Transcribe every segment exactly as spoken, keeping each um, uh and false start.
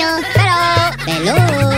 Bello, bello, bello.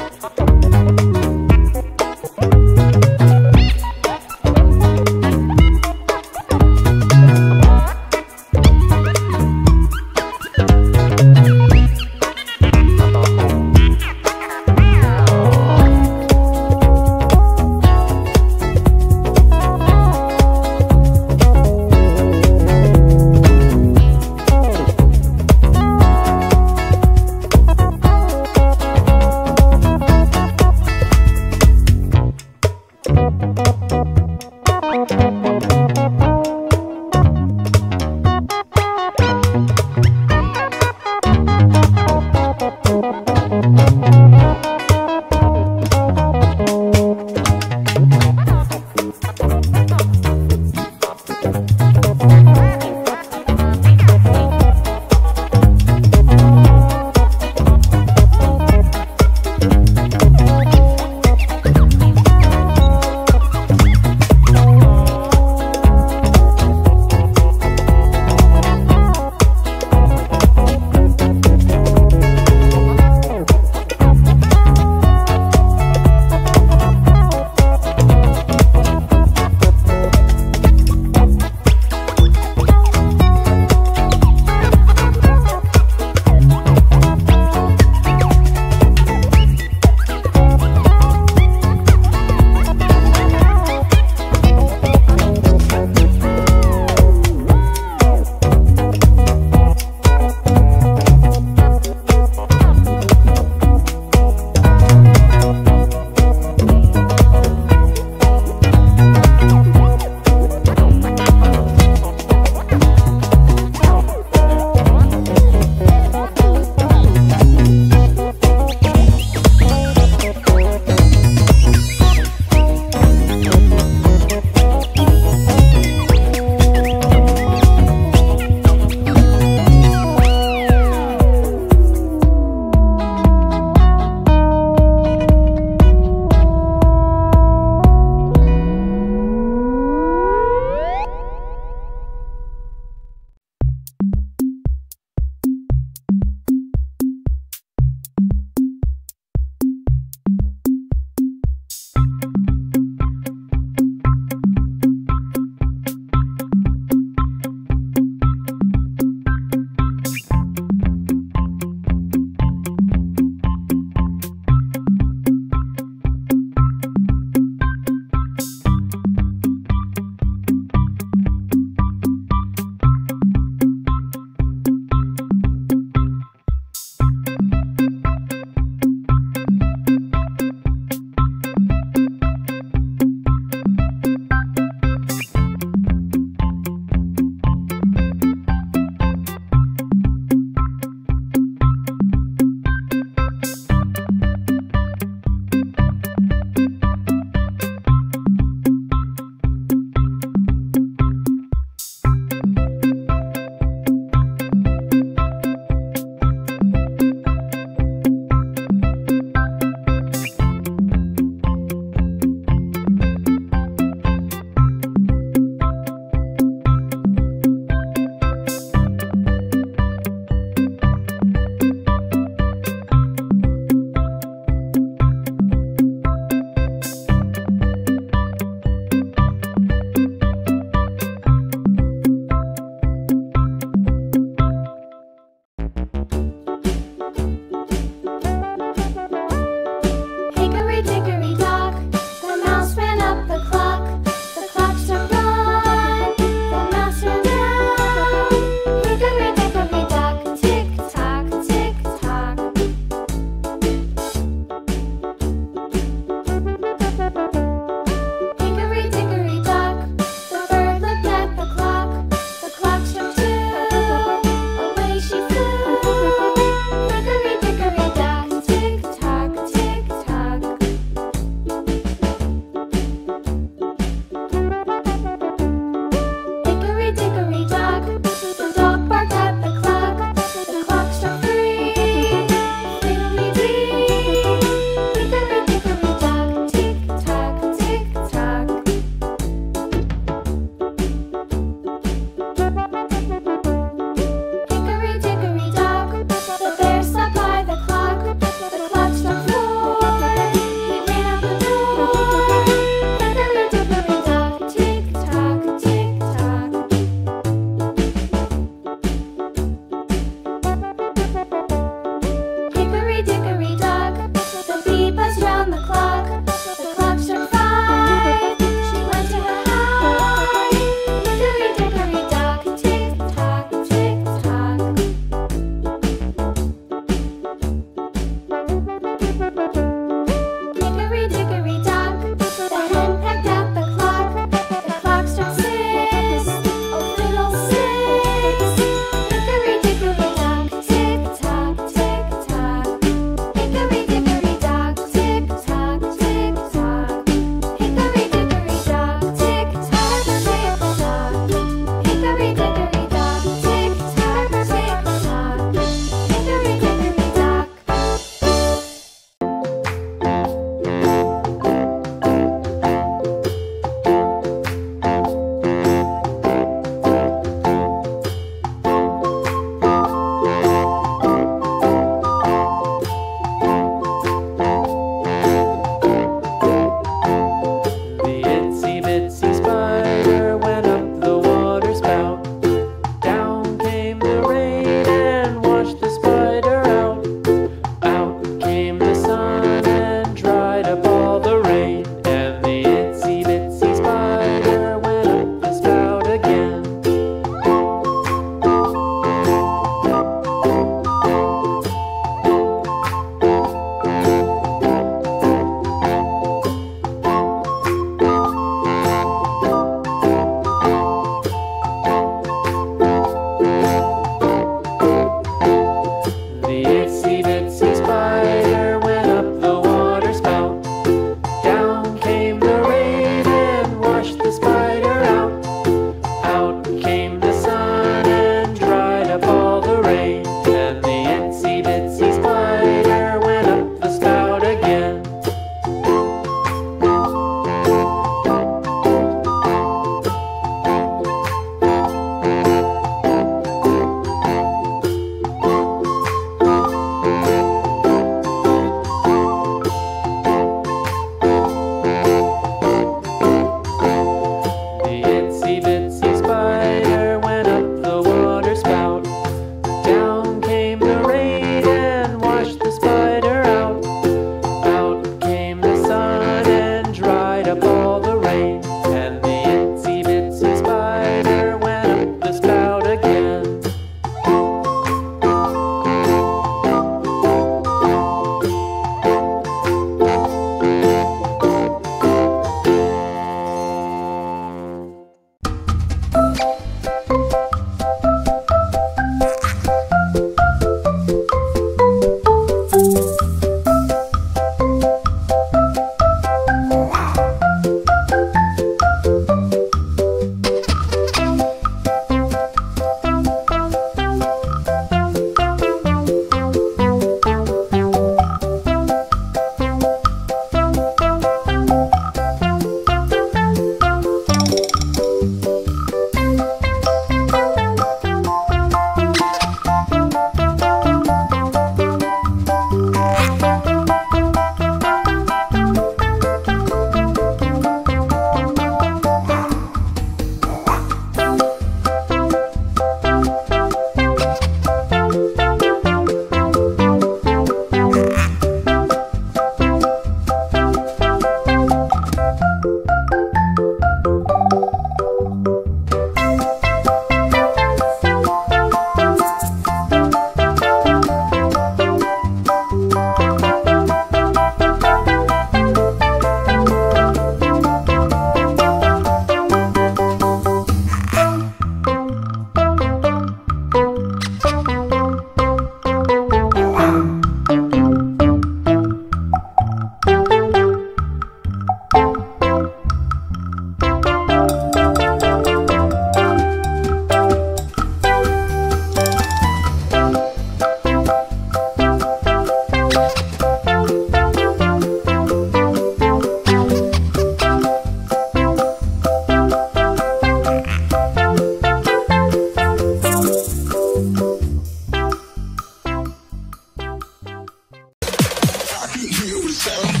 you sound.